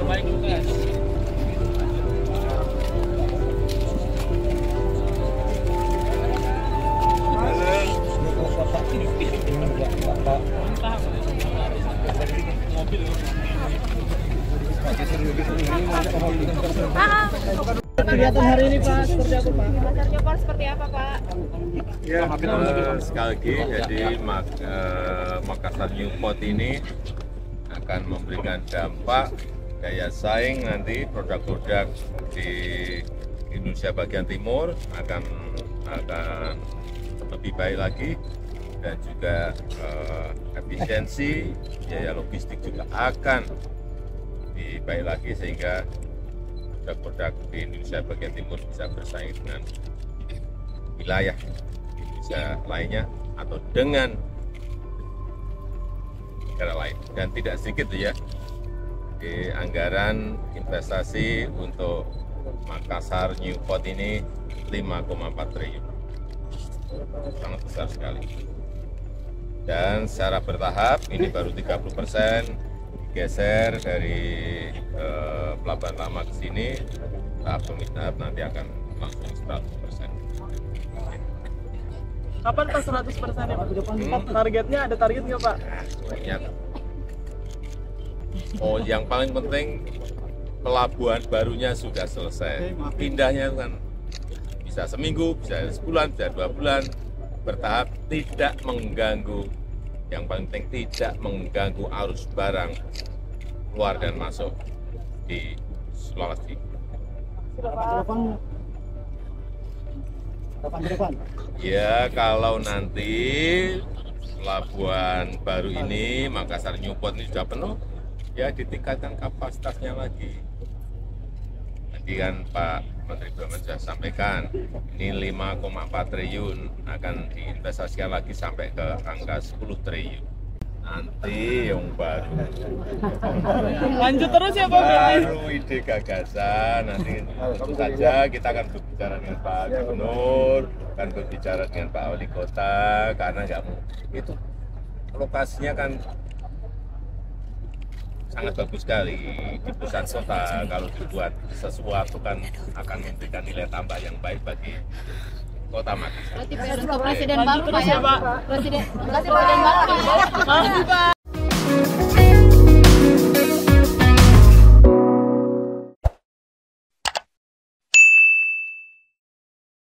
terbaik juga. Kegiatan hari ini Pak seperti apa Pak? Makassar Newport seperti apa Pak? Ya, sekali lagi jadi Makassar Newport ini akan memberikan dampak daya saing nanti produk-produk di Indonesia bagian timur akan lebih baik lagi dan juga efisiensi biaya logistik juga akan lebih baik lagi sehingga produk-produk di Indonesia bagian timur bisa bersaing dengan wilayah Indonesia lainnya atau dengan negara lain. Dan tidak sedikit ya di anggaran investasi untuk Makassar Newport ini 5,4 triliun, sangat besar sekali. Dan secara bertahap ini baru 30% geser dari pelabuhan lama ke sini, tahap pemindahan nanti akan langsung 100%. Kapan Pak 100% ya Pak? Targetnya ada target nggak Pak? Banyak. Oh, yang paling penting pelabuhan barunya sudah selesai. Pindahnya kan bisa seminggu, bisa sebulan, bisa 2 bulan, bertahap, tidak mengganggu. Yang paling penting tidak mengganggu arus barang keluar dan masuk di Sulawesi. Depan. Ya, kalau nanti pelabuhan baru ini Makassar Newport ini sudah penuh, ya ditingkatkan kapasitasnya lagi. Nanti kan Pak Menteri BUMN sudah sampaikan, ini 5,4 triliun akan diinvestasikan lagi sampai ke angka 10 triliun. Nanti yang baru. Lanjut terus ya Pak. Baru ide gagasan, nanti tentu saja kita akan berbicara dengan Pak Gubernur, akan berbicara dengan Pak Wali Kota, karena nggak itu lokasinya kan sangat bagus sekali di pusat kota. Kalau dibuat sesuatu kan akan memberikan nilai tambah yang baik bagi kota Makassar. Presiden baru Pak ya. Presiden baru Pak.